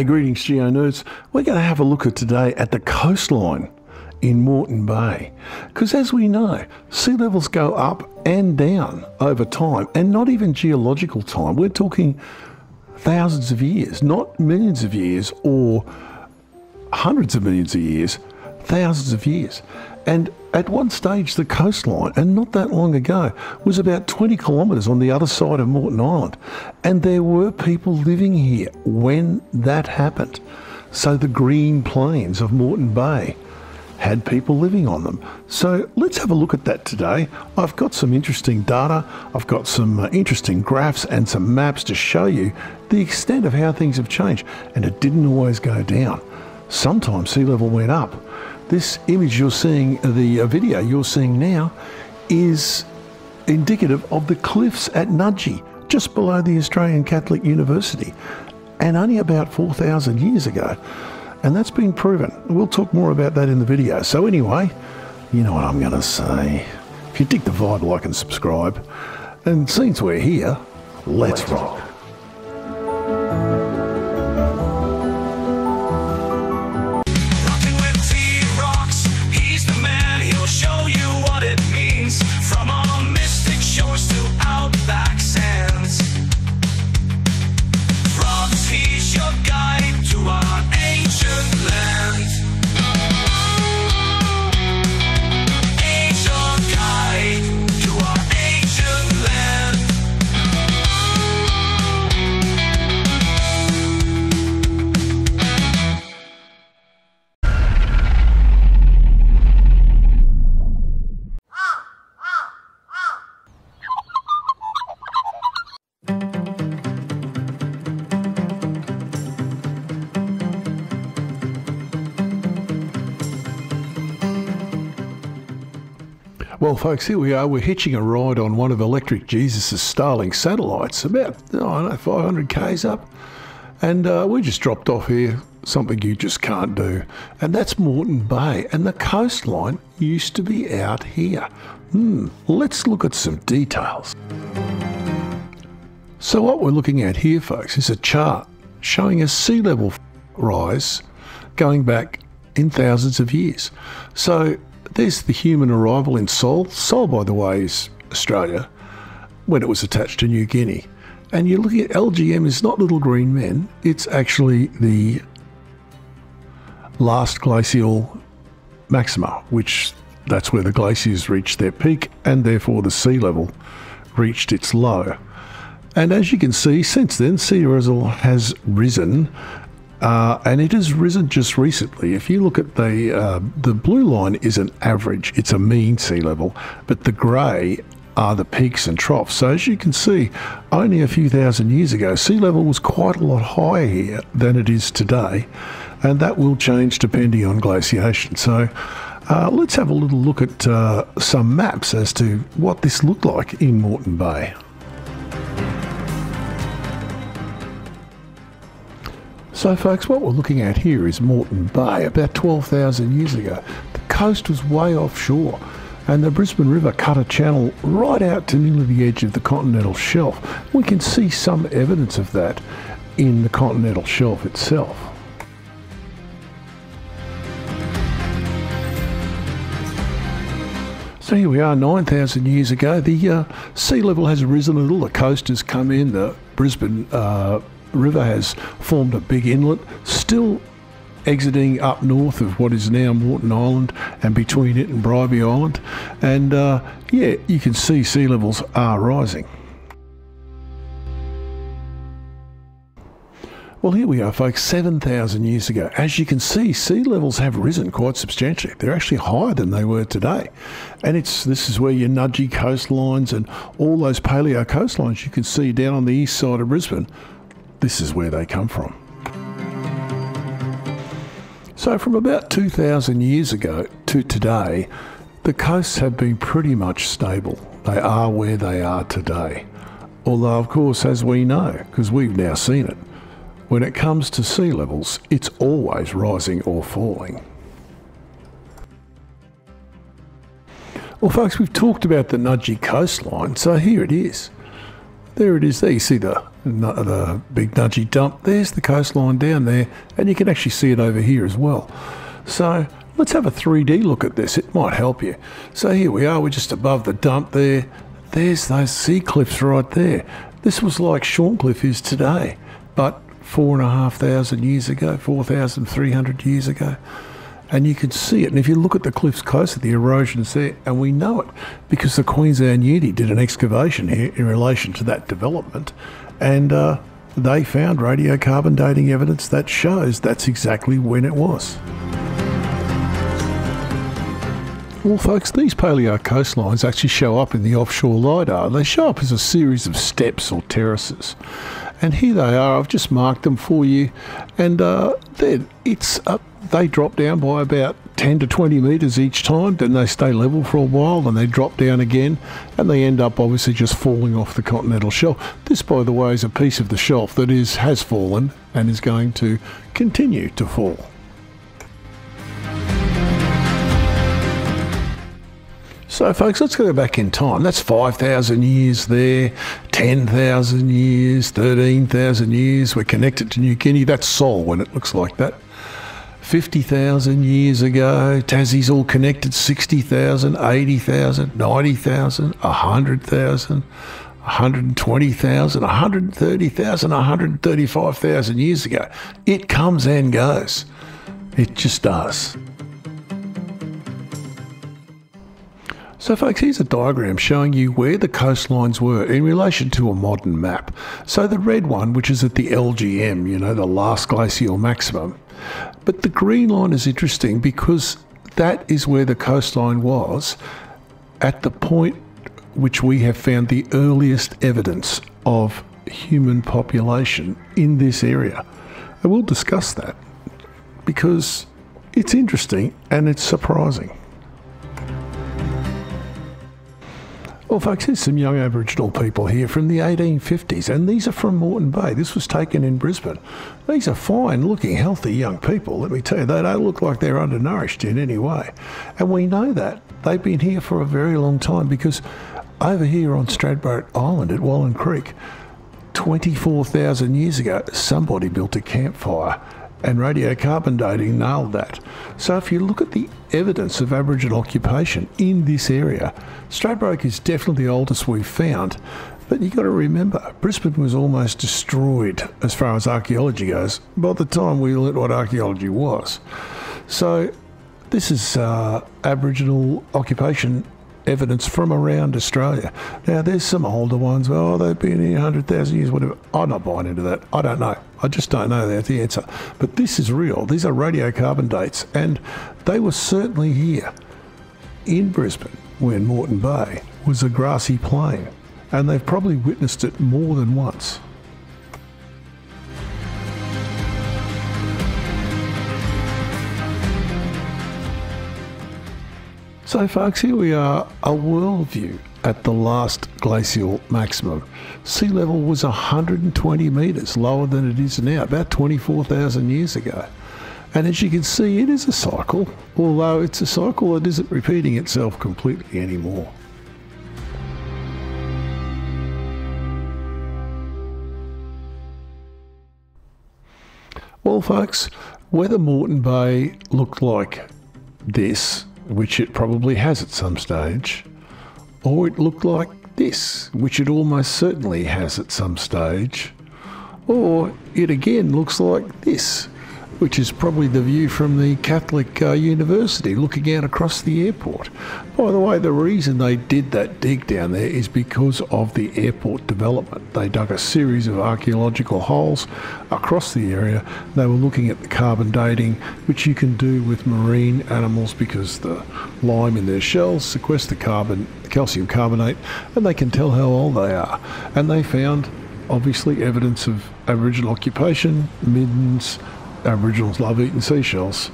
Hey, greetings GeoNerds. We're going to have a look at today at the coastline in Moreton Bay, because as we know, sea levels go up and down over time, and not even geological time. We're talking thousands of years, not millions of years or hundreds of millions of years, thousands of years. And at one stage the coastline, and not that long ago, was about 20 kilometres on the other side of Moreton Island, and there were people living here when that happened. So the green plains of Moreton Bay had people living on them. So let's have a look at that today. I've got some interesting data, I've got some interesting graphs and some maps to show you the extent of how things have changed, and it didn't always go down. Sometimes sea level went up. This image you're seeing, the video you're seeing now, is indicative of the cliffs at Nudgee, just below the Australian Catholic University, and only about 4,000 years ago. And that's been proven. We'll talk more about that in the video. So anyway, you know what I'm going to say. If you dig the vibe, like and subscribe. And since we're here, let's rock. Well folks, here we are, we're hitching a ride on one of Electric Jesus' Starlink satellites, about, oh, I don't know, 500 k's up, and we just dropped off here, something you just can't do, and that's Moreton Bay, and the coastline used to be out here. Let's look at some details. So what we're looking at here folks is a chart showing a sea level rise going back in thousands of years. So there's the human arrival in Sahul. Sahul, by the way, is Australia, when it was attached to New Guinea. And you're looking at LGM is not little green men, it's actually the last glacial maxima, which that's where the glaciers reached their peak and therefore the sea level reached its low. And as you can see, since then, sea level has risen. And it has risen just recently. If you look at the blue line is an average, it's a mean sea level, but the grey are the peaks and troughs. So as you can see, only a few thousand years ago, sea level was quite a lot higher here than it is today, and that will change depending on glaciation. So let's have a little look at some maps as to what this looked like in Moreton Bay. So folks, what we're looking at here is Moreton Bay, about 12,000 years ago. The coast was way offshore, and the Brisbane River cut a channel right out to nearly the edge of the continental shelf. We can see some evidence of that in the continental shelf itself. So here we are, 9,000 years ago. The sea level has risen a little, the coast has come in, the Brisbane River has formed a big inlet, still exiting up north of what is now Moreton Island and between it and Bribie Island, and yeah, you can see sea levels are rising. Well, here we are folks, 7,000 years ago. As you can see, sea levels have risen quite substantially. They're actually higher than they were today. And this is where your Nudgee coastlines and all those paleo coastlines you can see down on the east side of Brisbane, this is where they come from. So from about 2,000 years ago to today, the coasts have been pretty much stable. They are where they are today. Although, of course, as we know, because we've now seen it, when it comes to sea levels, it's always rising or falling. Well, folks, we've talked about the Nudgee coastline, so here it is. There it is. There you see the big Nudgee dump. There's the coastline down there, and you can actually see it over here as well. So let's have a 3D look at this. It might help you. So here we are. We're just above the dump there. There's those sea cliffs right there. This was like Shorncliffe is today, but 4,500 years ago, 4,300 years ago. And you can see it. And if you look at the cliffs closer, the erosion's there, and we know it because the Queensland Unity did an excavation here in relation to that development, and they found radiocarbon dating evidence that shows that's exactly when it was. Well, folks, these paleo coastlines actually show up in the offshore LIDAR. They show up as a series of steps or terraces. And here they are. I've just marked them for you. And they drop down by about 10 to 20 metres each time. Then they stay level for a while. Then they drop down again. And they end up obviously just falling off the continental shelf. This, by the way, is a piece of the shelf that has fallen and is going to continue to fall. So, folks, let's go back in time. That's 5,000 years there, 10,000 years, 13,000 years. We're connected to New Guinea. That's Sol when it looks like that. 50,000 years ago, Tassie's all connected. 60,000, 80,000, 90,000, 100,000, 120,000, 130,000, 135,000 years ago. It comes and goes. It just does. So, folks, here's a diagram showing you where the coastlines were in relation to a modern map. So the red one, which is at the LGM, you know, the last glacial maximum. But the green line is interesting because that is where the coastline was at the point which we have found the earliest evidence of human population in this area. And we'll discuss that because it's interesting and it's surprising. Well, folks, here's some young Aboriginal people here from the 1850s, and these are from Moreton Bay. This was taken in Brisbane. These are fine-looking, healthy young people, let me tell you. They don't look like they're undernourished in any way. And we know that. They've been here for a very long time because over here on Stradbroke Island at Wallen Creek, 24,000 years ago, somebody built a campfire, and radiocarbon dating nailed that. So if you look at the evidence of Aboriginal occupation in this area, Stradbroke is definitely the oldest we've found, but you've got to remember, Brisbane was almost destroyed as far as archaeology goes by the time we learnt what archaeology was. So this is Aboriginal occupation evidence from around Australia. Now, there's some older ones. Oh, they've been here 100,000 years, whatever. I'm not buying into that. I don't know. I just don't know that's the answer. But this is real. These are radiocarbon dates, and they were certainly here in Brisbane when Moreton Bay was a grassy plain, and they've probably witnessed it more than once. So, folks, here we are, a world view at the last glacial maximum. Sea level was 120 metres lower than it is now, about 24,000 years ago. And as you can see, it is a cycle, although it's a cycle that isn't repeating itself completely anymore. Well, folks, whether Moreton Bay looked like this, which it probably has at some stage, or it looked like this, which it almost certainly has at some stage, or it again looks like this, which is probably the view from the Catholic University looking out across the airport. By the way, the reason they did that dig down there is because of the airport development. They dug a series of archaeological holes across the area. They were looking at the carbon dating, which you can do with marine animals because the lime in their shells sequesters the carbon, calcium carbonate, and they can tell how old they are. And they found, obviously, evidence of Aboriginal occupation, middens. Aboriginals love eating seashells.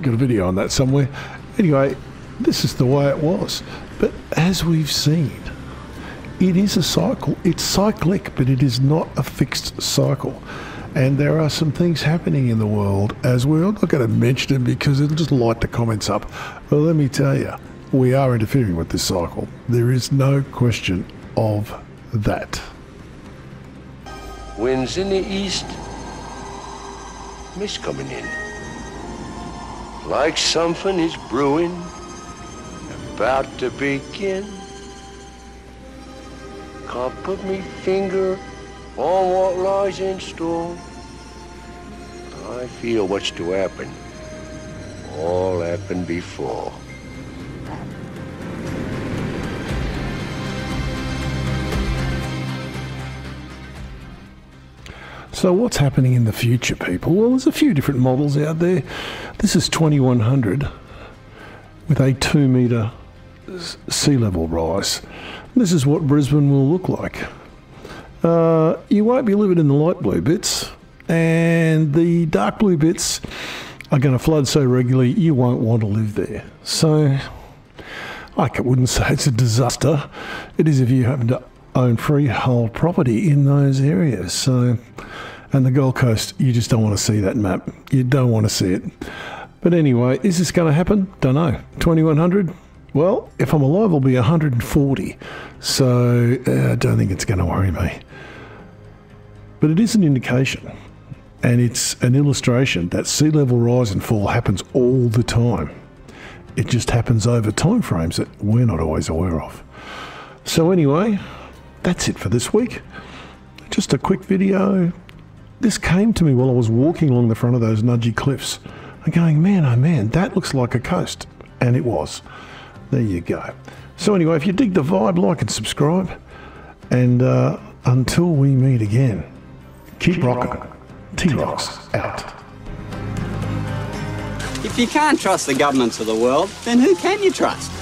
Got a video on that somewhere. Anyway, this is the way it was. But as we've seen, it is a cycle. It's cyclic, but it is not a fixed cycle. And there are some things happening in the world as well. I'm not going to mention them because it'll just light the comments up. But let me tell you, we are interfering with this cycle. There is no question of that. Winds in the east, mist coming in. Like something is brewing, about to begin. Can't put me finger on what lies in store. I feel what's to happen, all happened before. So what's happening in the future, people? Well, there's a few different models out there. This is 2100 with a 2 metre sea level rise. This is what Brisbane will look like. You won't be living in the light blue bits, and the dark blue bits are going to flood so regularly you won't want to live there. So I wouldn't say it's a disaster. It is if you happen to own freehold property in those areas. So, and the Gold Coast, you just don't want to see that map. You don't want to see it. But anyway, is this going to happen? Don't know. 2100? Well, if I'm alive, I'll be 140. So I don't think it's going to worry me. But it is an indication, and it's an illustration that sea level rise and fall happens all the time. It just happens over time frames that we're not always aware of. So anyway, that's it for this week. Just a quick video. This came to me while I was walking along the front of those Nudgee cliffs. I'm going, man, oh man, that looks like a coast. And it was. There you go. So anyway, if you dig the vibe, like and subscribe. And until we meet again, keep rocking. T-Rocks out. If you can't trust the governments of the world, then who can you trust?